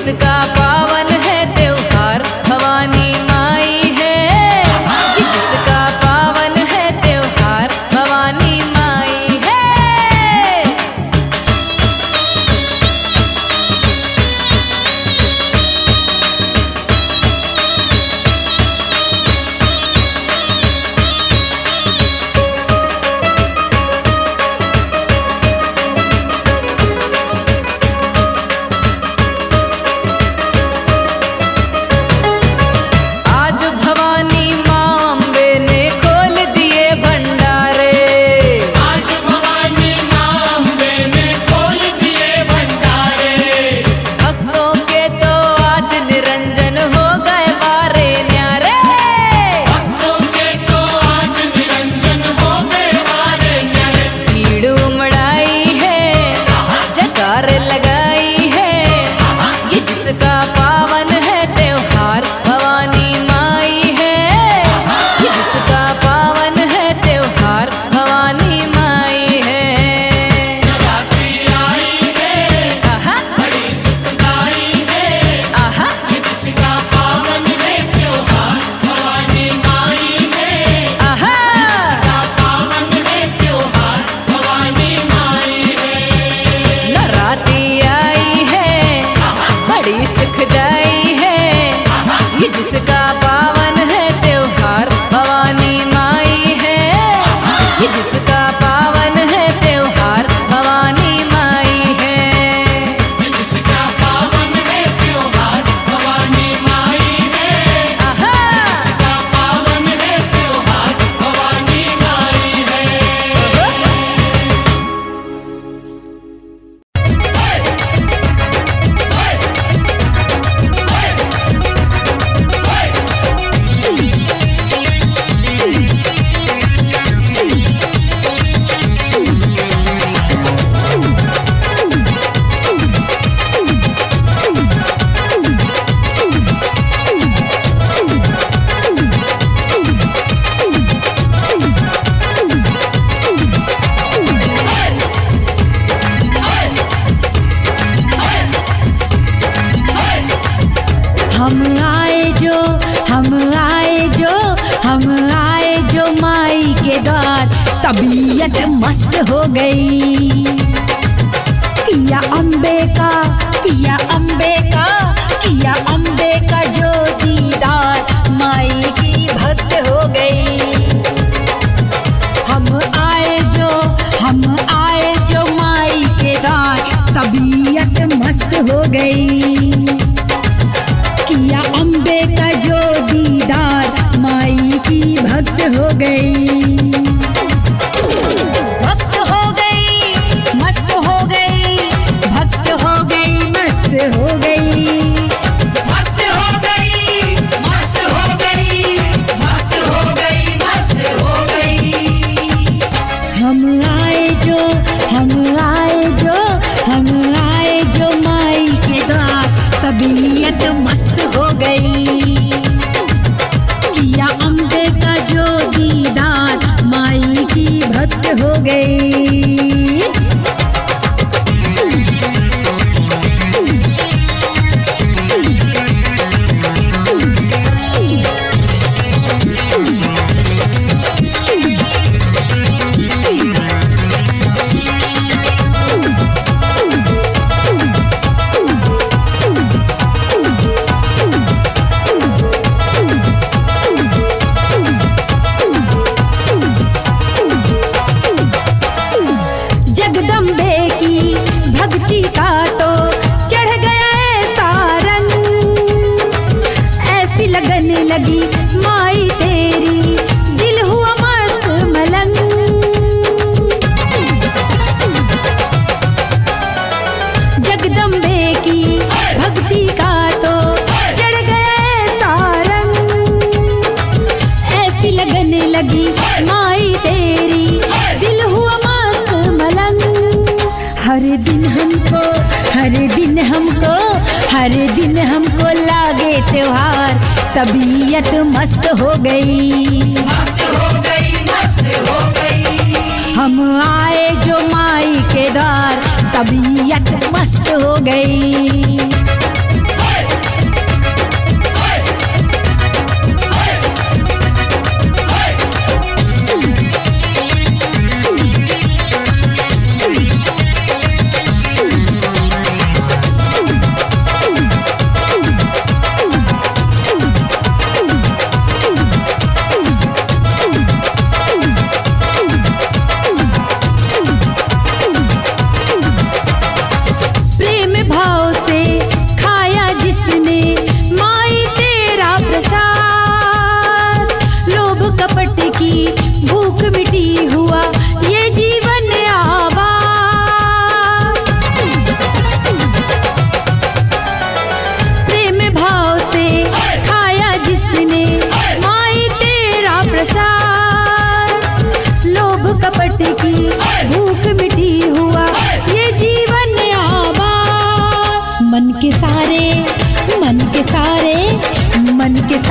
इसका पावन है त्योहार भवानी माई है, ये जिसका पावन है त्योहार भवानी माई है, लगाई है, ये जिसका पावन है त्योहार भवानी माई है, ये जिसका पावन है त्योहार भवानी माई है। आहा बड़ी सुखदाई है, आहा ये जिसका पावन है त्योहार भवानी माई है, आहा जिसका पावन है त्योहार भवानी माई है। नवरात्रि आई है, बड़ी सुखदाई है, ये जिसका पावन है त्योहार भवानी माई है, ये जिसका पावन है त्योहार भवानी माई है। जिसका पावन है त्योहार भवानी माई है, आहा जिसका पावन है त्योहार भवानी माई है। हम आए जो माई के द्वार, तबीयत मस्त हो गई। किया अम्बे का जो दीदार, माई की भक्त हो गई। हम आए जो माई के द्वार, तबीयत मस्त हो गई। हो गई भक्त, हो गई मस्त, हो गई भक्त, हो गई मस्त, हो गई भक्त, हो गई मस्त, हो गई भक्त, हो गई मस्त, हो गई। हम आए जो माई के द्वार, तबीयत मस्त हो गई। हो गई लगी माई तेरी, दिल हुआ मस्त मलंग। जगदम्बे की भक्ति का तो चढ़ गया तारंग, ऐसी लगन लगी माई तेरी, दिल हुआ मस्त मलंग। हर दिन हमको लागे त्योहार, तबीयत मस्त हो गई। हम आए जो माई के द्वार, तबीयत मस्त हो गई।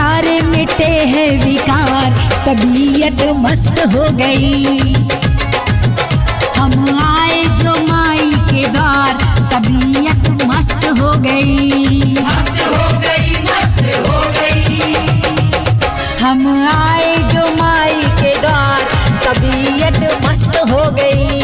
सारे मिटे हैं विकार, तबीयत मस्त हो गई। हम आए जो माई के द्वार, तबीयत मस्त हो गई, मस्त हो गई, मस्त हो गई। हम आए जो माई के द्वार, तबीयत मस्त हो गई।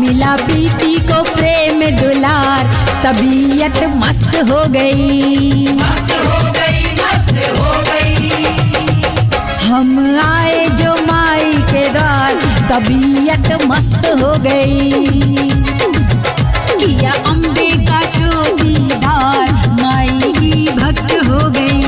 मिला प्रीति को प्रेम दुलार, तबीयत मस्त हो गई, मस्त हो गई, मस्त हो गई। हम आए जो माई के द्वार, तबीयत मस्त हो गई। किया अम्बे का चौकीदार, माई की भक्त हो गई।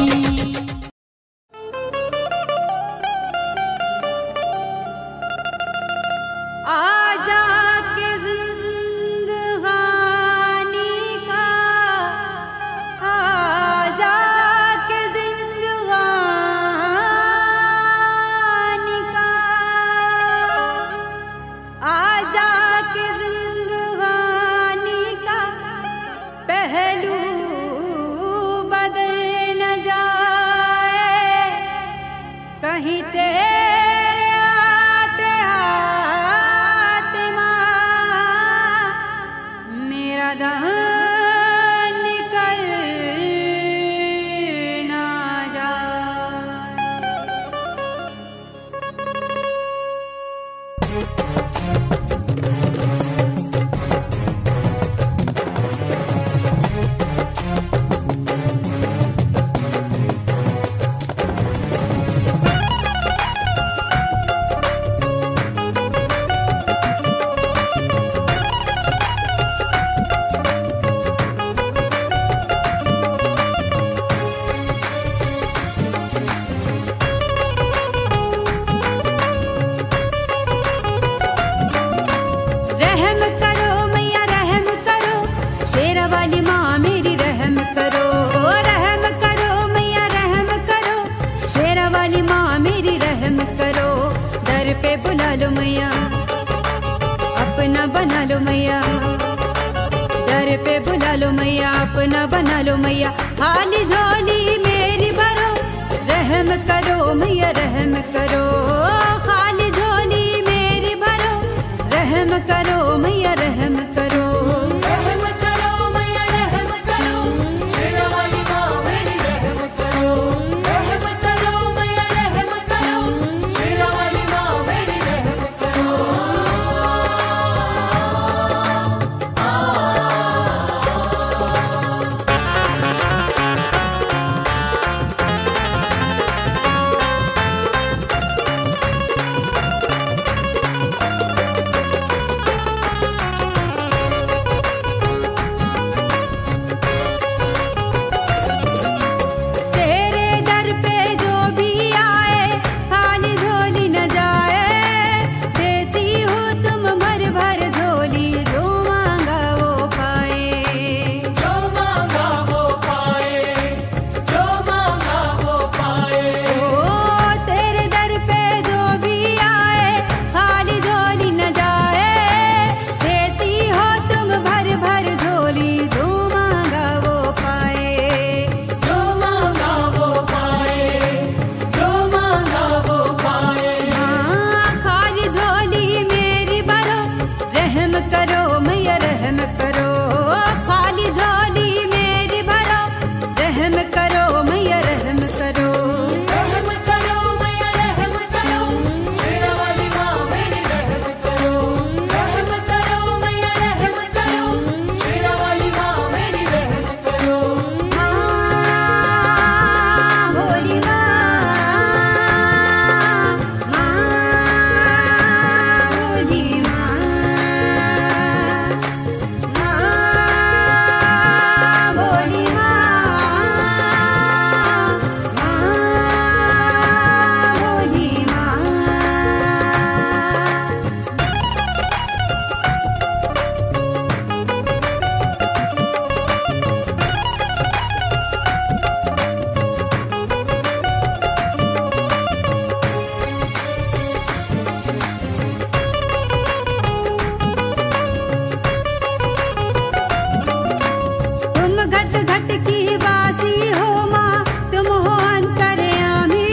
की वासी हो माँ तुम हो अंतर्यामी,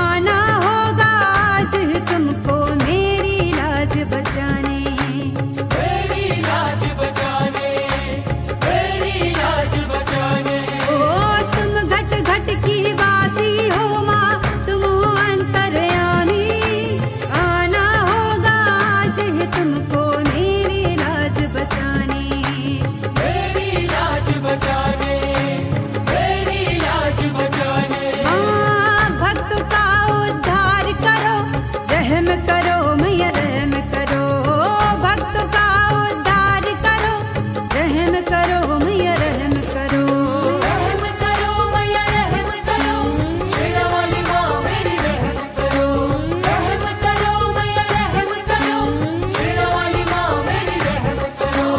आना होगा आज तुमको मेरी लाज बचाने, मेरी लाज बचाने, मेरी लाज बचाने। ओ तुम घट घट की वासी हो माँ तुम हो अंतर्यामी, आना होगा आज तुमको मेरी लाज बचाने, मेरी लाज बचाने, मेरी लाज बचाने। हाँ भक्त का उद्धार करो, रहम करो मैया रहम करो, भक्त का उद्धार करो, रहम करो मैया रहम करो, रहम करो मैया रहम करो, शेरा वाली माँ मेरी रहम करो, रहम करो मैया रहम करो, शेरा वाली माँ मेरी रहम करो। मैहर में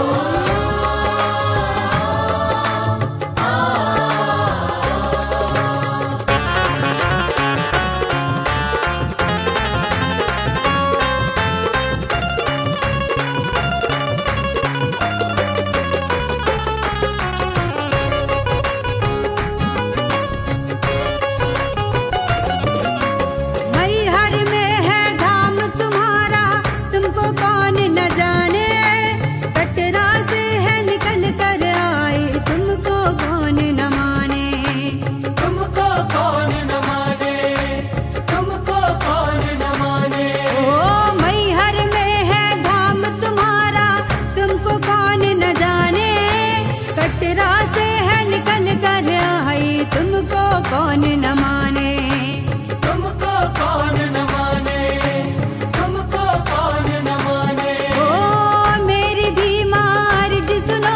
है धाम तुम्हारा तुमको कौन न जाने, कटरा से है निकल कर आए तुमको कौन न माने, तुमको कौन न माने, तुमको कौन न माने। ओ मैहर में है धाम तुम्हारा तुमको कौन न जाने, कटरा से है निकल कर आए तुमको कौन न माने, तुमको कौन न माने, तुमको कौन न माने। ओ मेरी बीमार जी सुनो,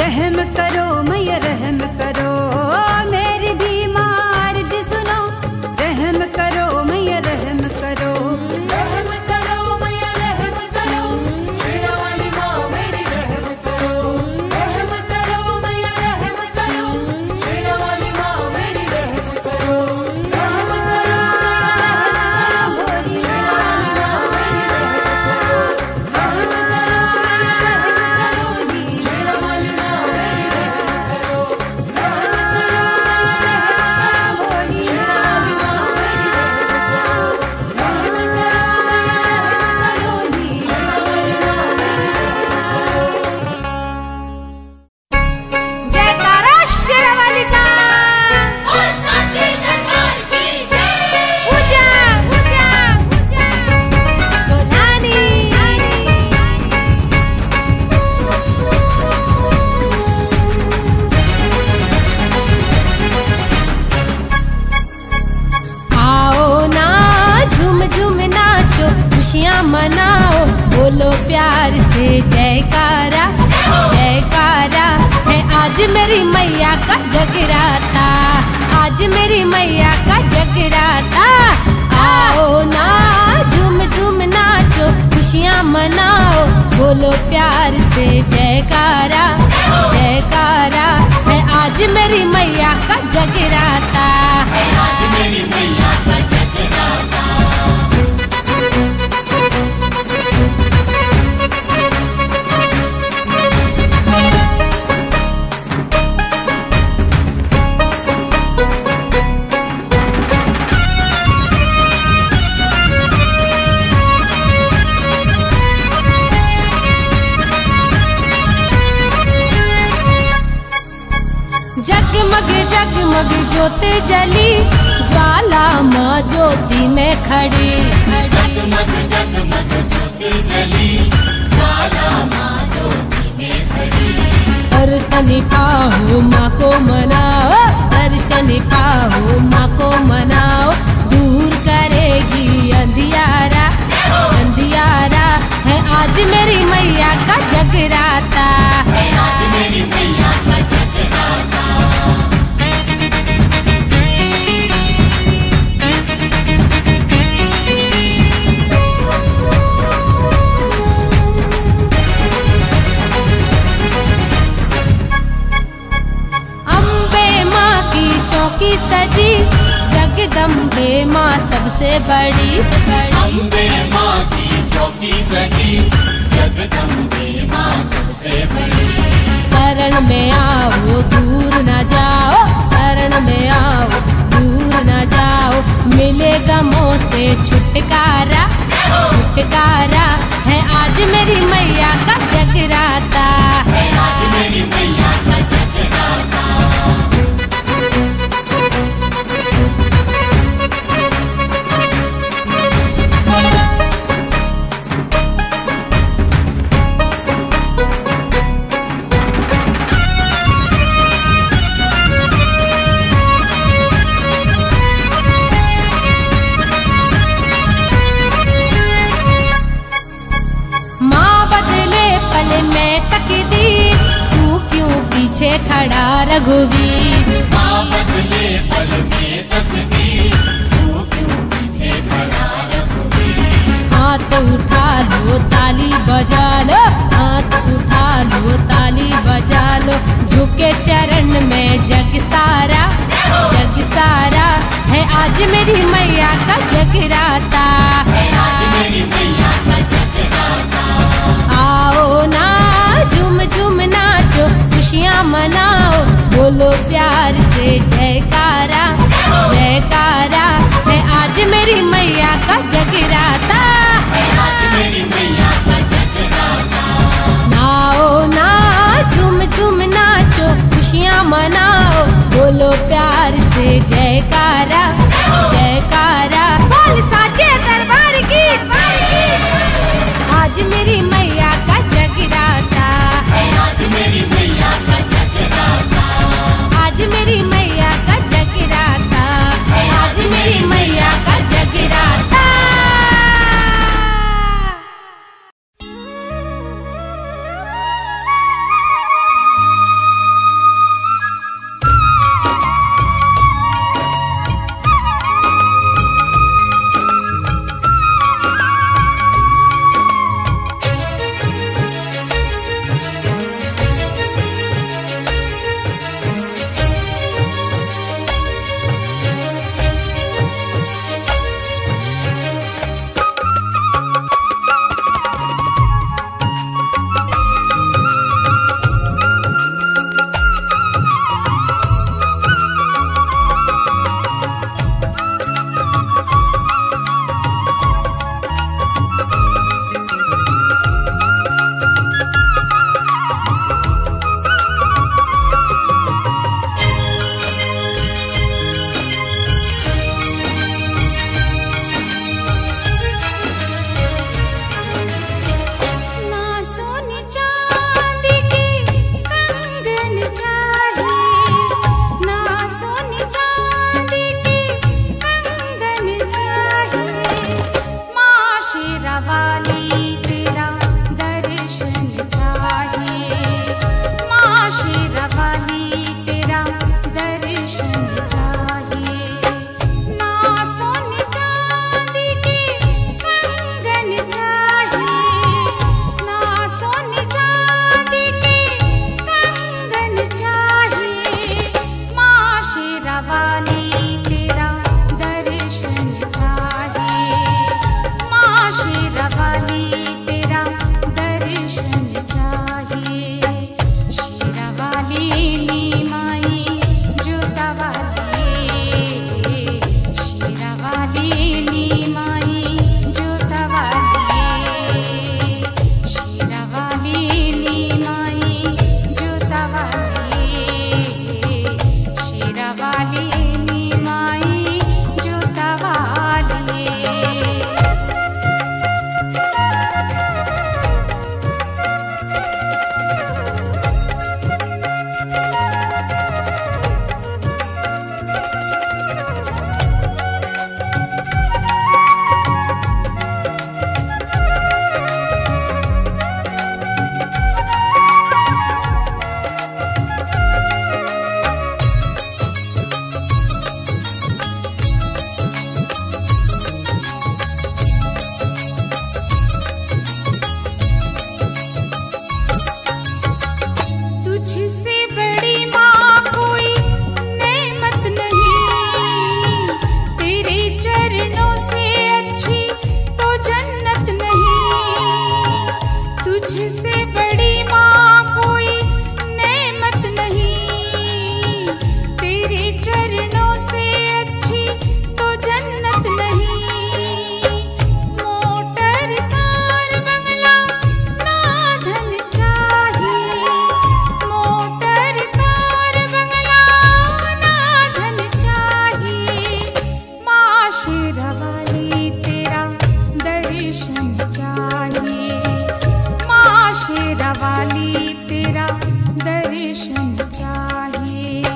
रहम करो मैया रहम करो, मेरी बीमार जी सुनो, रहम करो मैया रहम करो, रहम करो मैया रहम करो, शेरा वाली माँ मेरी रहम करो, रहम करो मैया रहम करो, शेरा वाली माँ मेरी रहम करो, रहम करो शेरा वाली माँ मेरी रहम करो, रहम करो शेरा वाली माँ मेरी रहम करो, रहम करो मैया रहम करो, शेरा वाली माँ मेरी रहम करो। जयकारा शेरा वाली का। पूजा पूजा पूजा गोधानी आओ ना झूम झूम नाचो, खुशियाँ मनाओ, बोलो प्यार से जयकारा जयकारा। है आज मेरी मैया का जगराता, आज मेरी मैया का जगराता। आओ ना झूम झूम नाचो, खुशियाँ मनाओ, बोलो प्यार से जयकारा जयकारा। है आज मेरी मैया का जगराता, आज मेरी मैया का जगराता। जगमग जगमग ज्योति जली, ज्वाला माँ ज्योति में खड़ी खड़ी, जगमग जगमग ज्योति जली, ज्वाला माँ ज्योति में खड़ी। दर्शन पाओ माँ को मनाओ, दर्शन पाओ माँ को मनाओ, दूर करेगी अंधियारा अंधियारा। है आज मेरी मैया का जगराता, है आज मेरी मैया का जगराता। अम्बे माँ की चौकी सजी, जगदम्बे माँ सबसे बड़ी बड़ी, अम्बे माँ की चौकी सजी, जगदम्बे माँ सबसे बड़ी। शरण में आओ दूर न जाओ, शरण में आओ दूर न जाओ। मिले गमों से छुटकारा, छुटकारा है आज मेरी मैया का जगराता, है आज मेरी मैया का जगराता। पीछे खड़ा रघुवीर, माँ बदले पल में तकदीर, तू क्यों पीछे खड़ा रघुवीर। हाथ उठा लो ताली बजा लो, हाथ उठा लो ताली बजा लो। झुके चरण में जग सारा, जग सारा है आज मेरी मैया का जगराता, है आज मेरी मैया का जगराता। आओ ना झुम झुम नाचो, खुशियाँ मनाओ, बोलो प्यार से जयकारा, जयकारा है आज मेरी मैया का जगराता, है आज मेरी मैया का जगराता। नाओ ना झूम झूम नाचो, खुशियाँ मनाओ, बोलो प्यार से जयकारा, जयकारा। बोल साचे दरबार की आज मेरी मैया का जगराता, है आज मेरी मैया का जगराता, आज मेरी मैया का जगराता, है आज मेरी मैया का जगराता। शेरावाली तेरा दर्शन चाहिए,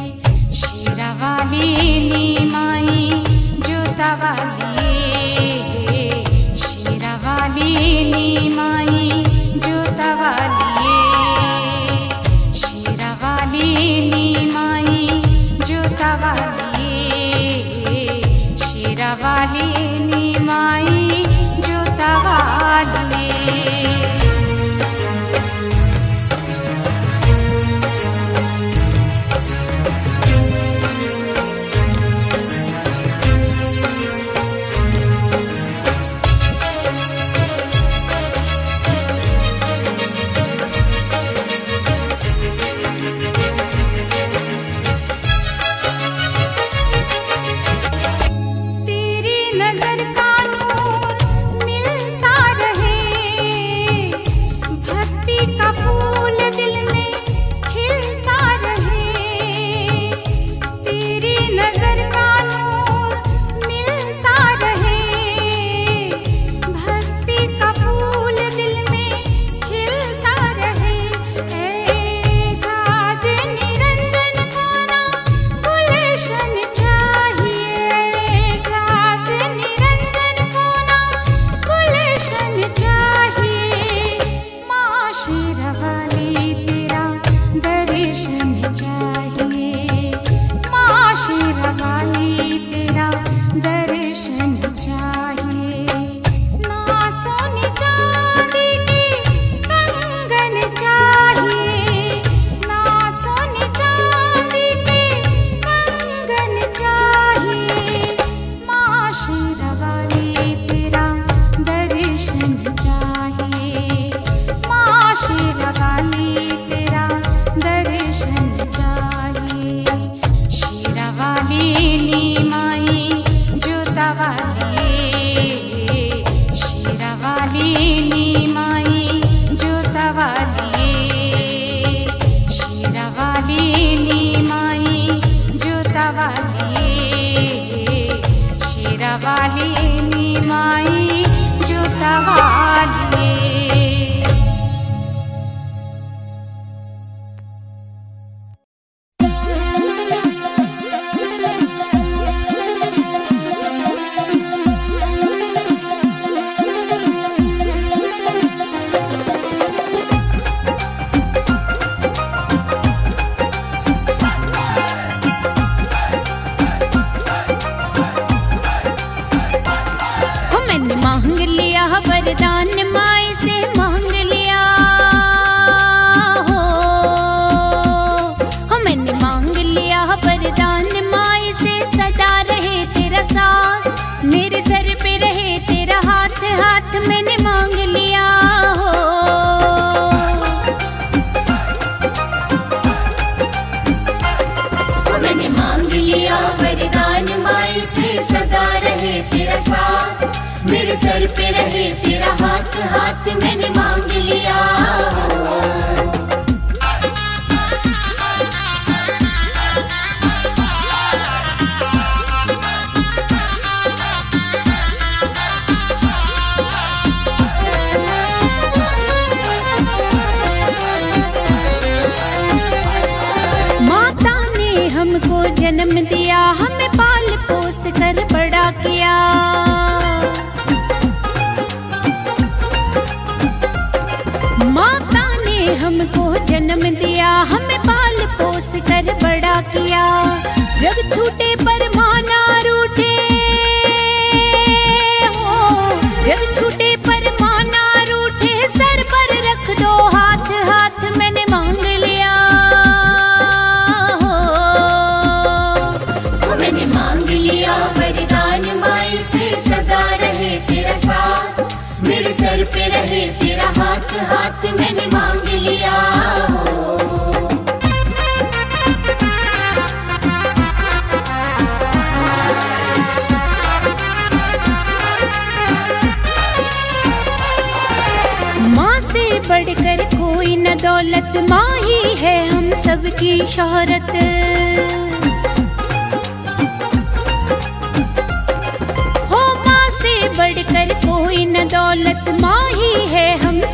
शेरावाली नीमाई जोतावाली, शेरावाली नीमाई जोतावाली, शेरावाली नीमाई जोतावाली, शेरावाली नीमाई जोतावाली।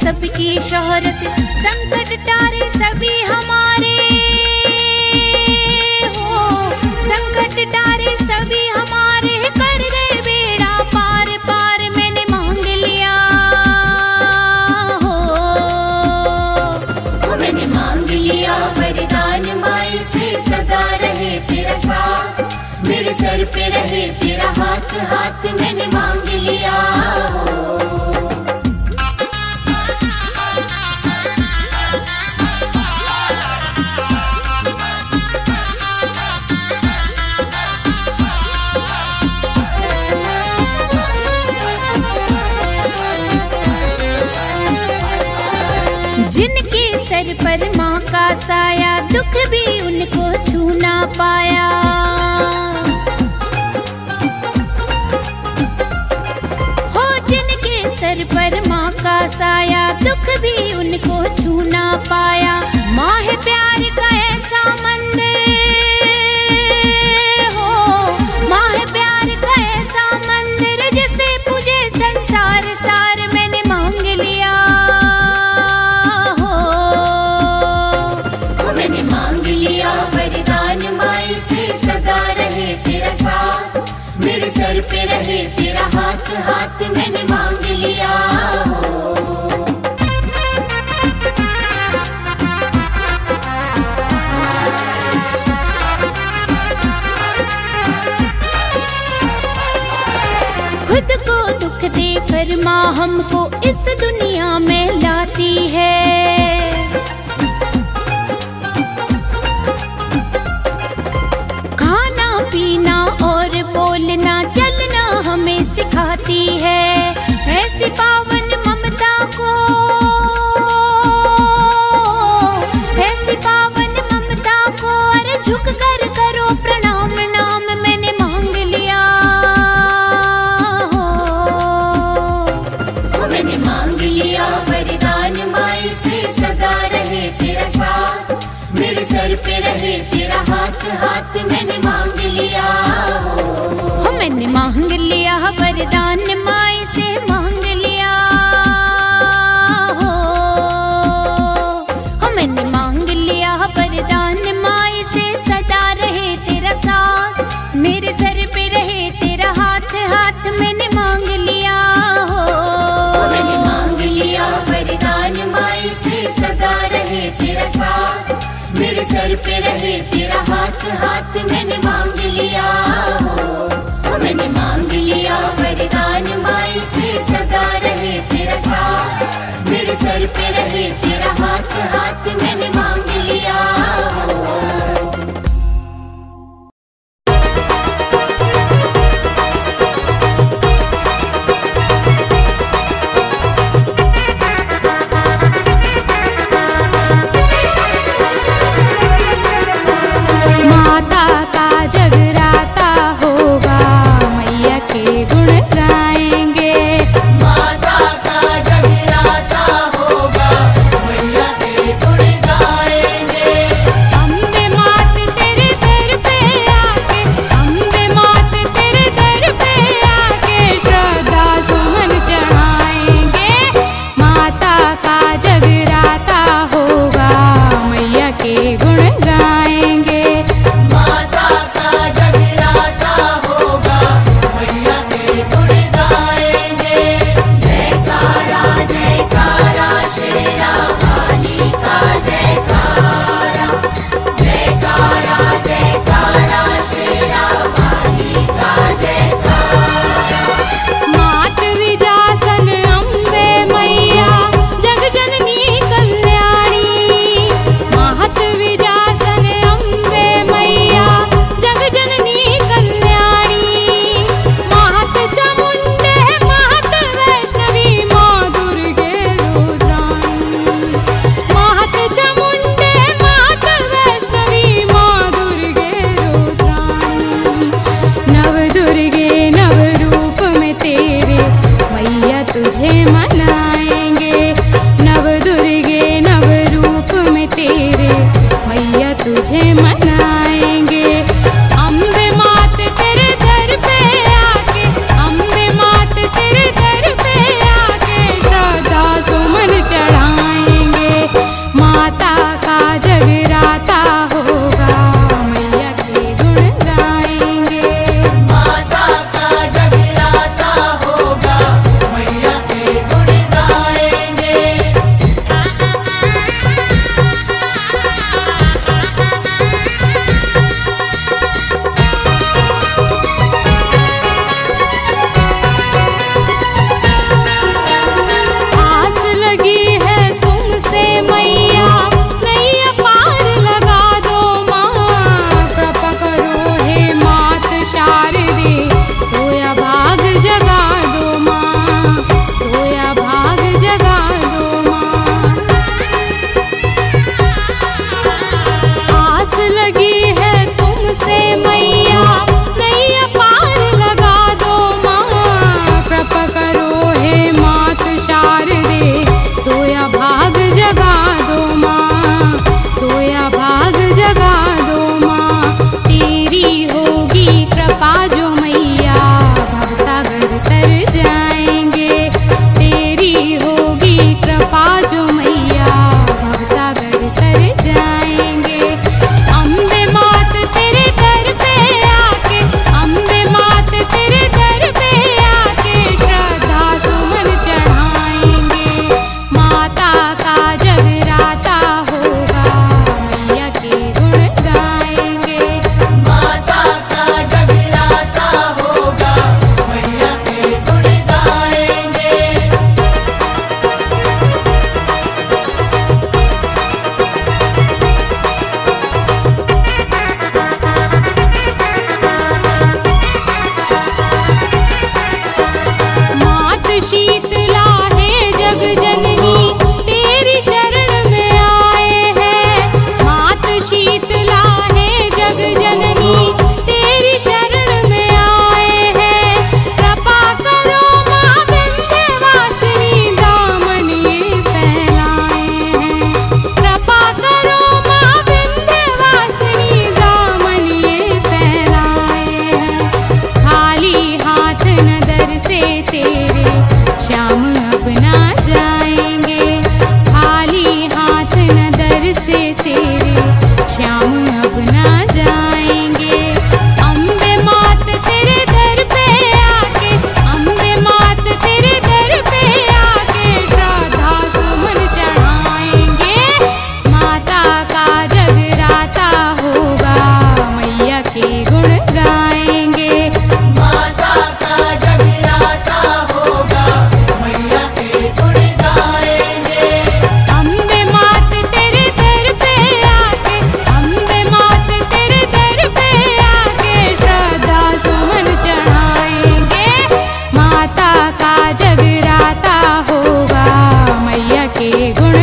सबकी की शोहरत, संकट टारे सभी हमारे हो, संकट टारे सभी हमारे, कर गए बेड़ा पार, पार मैंने मांग लिया हो, मैंने मांग लिया वरदान माई से, सदा रहे तेरा साथ, मेरे सर पे रहे तेरा हाथ, हाथ मैंने मांग लिया हो। सर पर माँ का साया, दुख भी उनको छू ना पाया, हो जिनके सर पर माँ का साया, दुख भी उनको छू ना पाया, माँ है प्यार का ऐसा मंदिर हो, माँ है प्यार का ऐसा मंदिर, जिसे पूजे संसार सार, मैंने मांग लिया सर पे रहे तेरा हाथ, हाथ मैंने मांग लिया हो। खुद को दुख देकर माँ हमको इस दुनिया में लाती है, पीना और बोलना चलना हमें सिखाती है, ऐसी पावन ममता को, ऐसी पावन ममता को, अरे झुक कर करो प्रणाम, नाम मैंने मांग लिया हो, मैंने मांग लिया वरदान माई से, सदा रहे तेरा साथ, मेरे सर पे रहे तेरा हाथ, हाथ मैंने मांग लिया हो, मैंने मांग लिया वरदान माई से, मांग लिया हो, मैंने मांग लिया वरदान माई से, सदा रहे तेरा साथ, मेरे सर पे रहे तेरा हाथ, हाथ मैंने मांग लिया हो, मैंने मांग लिया वरदान माई से, सदा रहे तेरा साथ, मेरे सर पे रहे तेरा हाथ, हाथ मैंने मांग लिया हो, मैंने मांग लिया वरदान माई से, सदा रहे तेरा साथ, मेरे सर पे रहे तेरा हाथ, हाथ मैंने मांग लिया हो।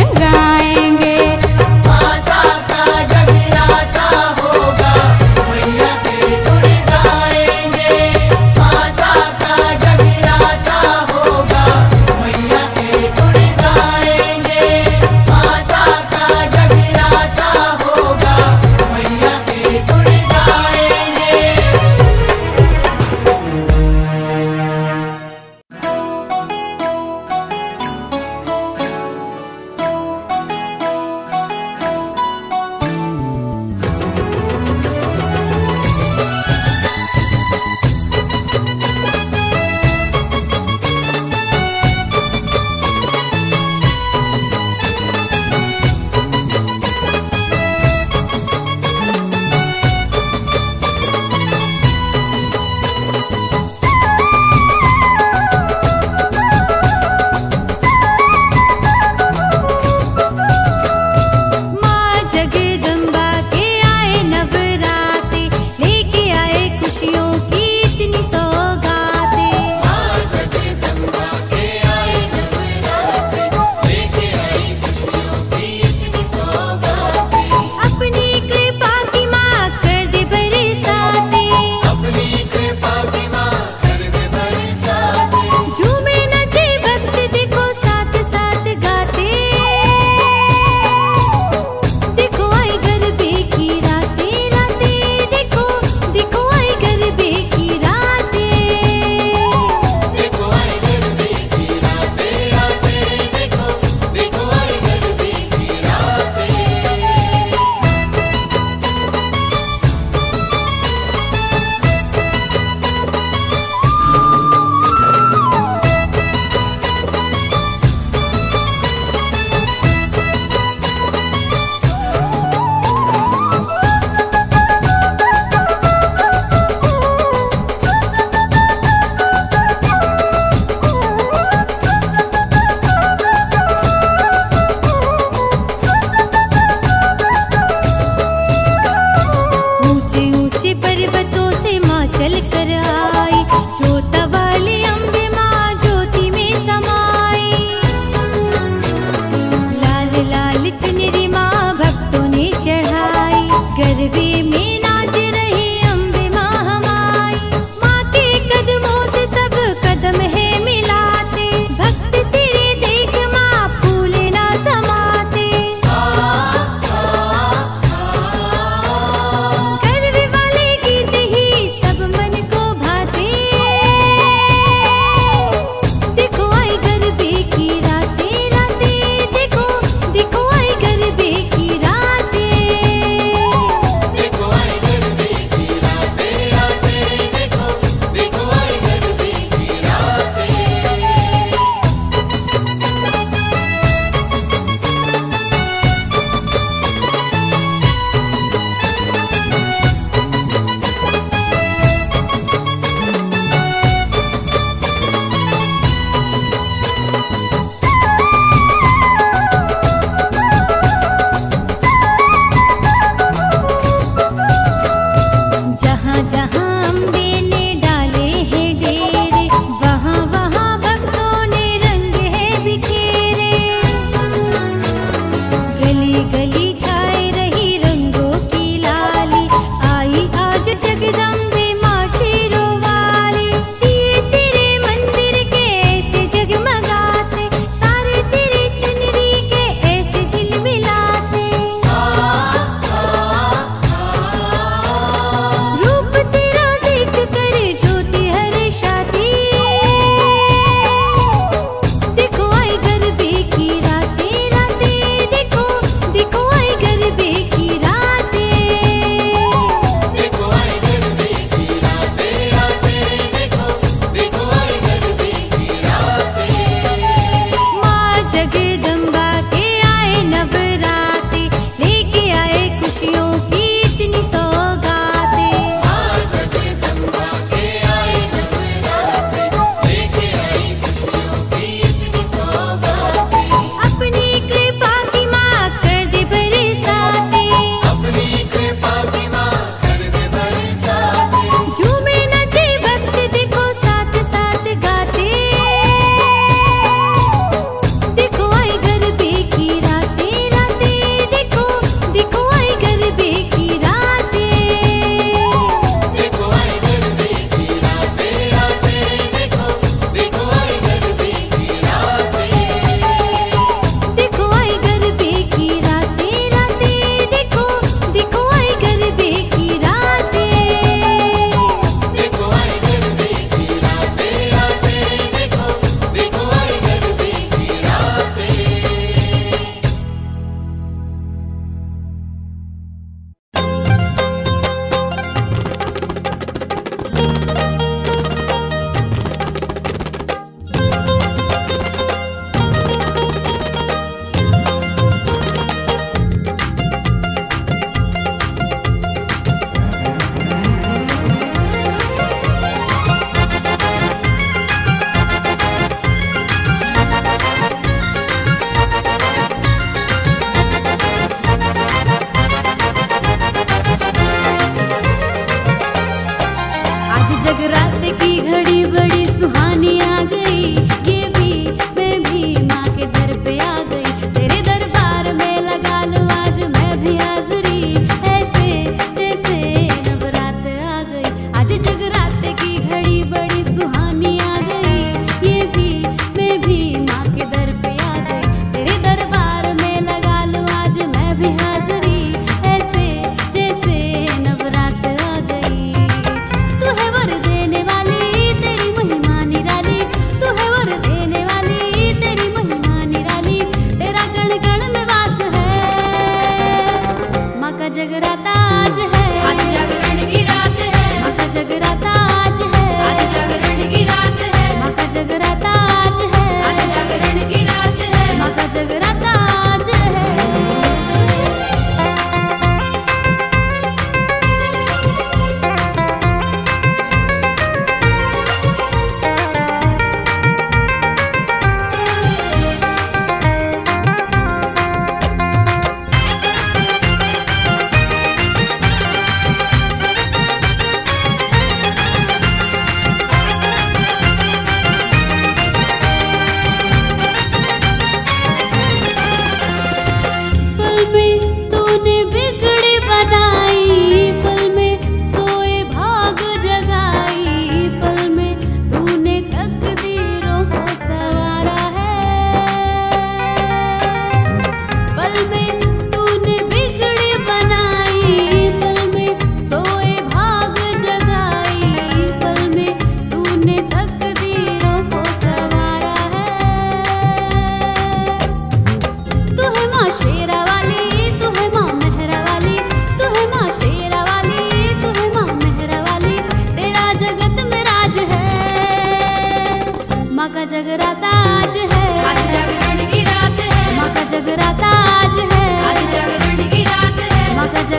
देखो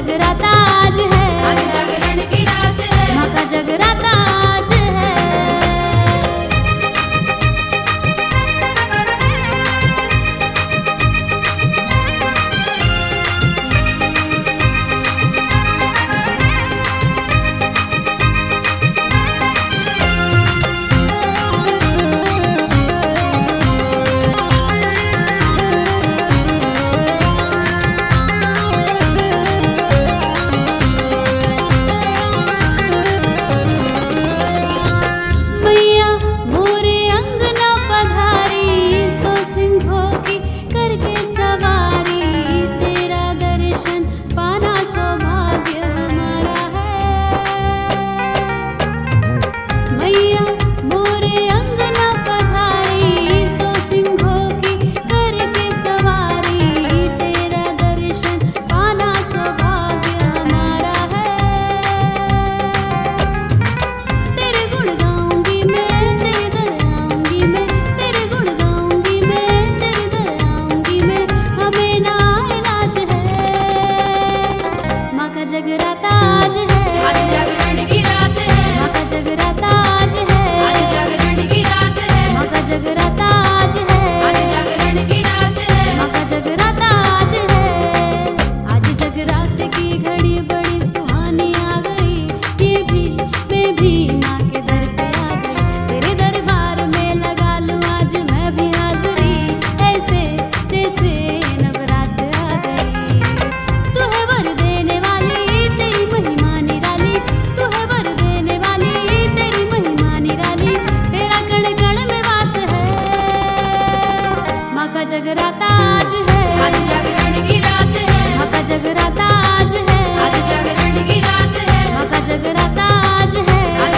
जगराता आज है, आज जागरण की रात है, माँ का जगराता आज जगराता आज है, आज जागरण की रात है, माँ का जगराता आज है,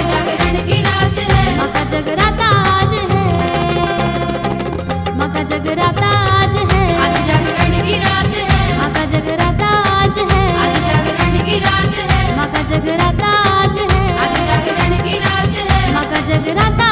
आज जागरण की रात है, माँ का जगराता आज है, आज जागरण की रात है, माँ का जगराता आज है, माँ का जगराता आज है, आज जागरण की रात है, माँ का जगराता आज है, आज जागरण की रात है, माँ का जगराता आज है, आज जागरण की रात है, माँ का जगराता आज है।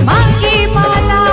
माँ की माला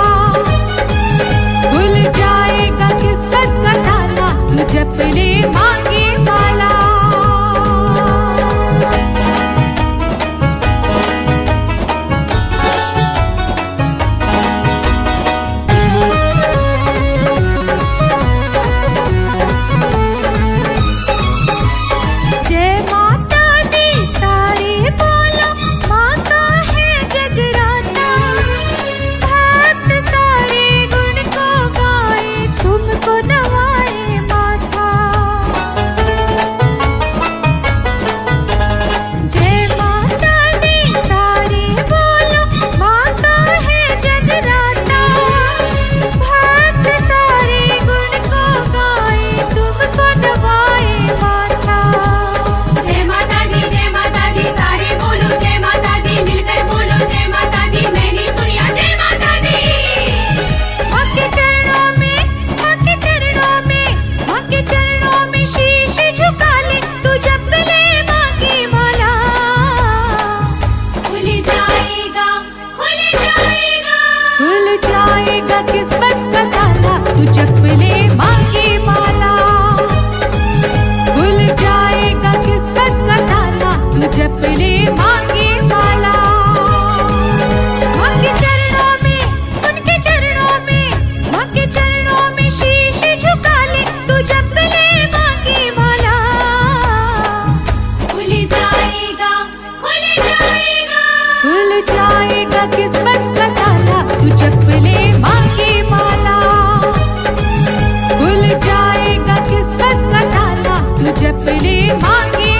मांगी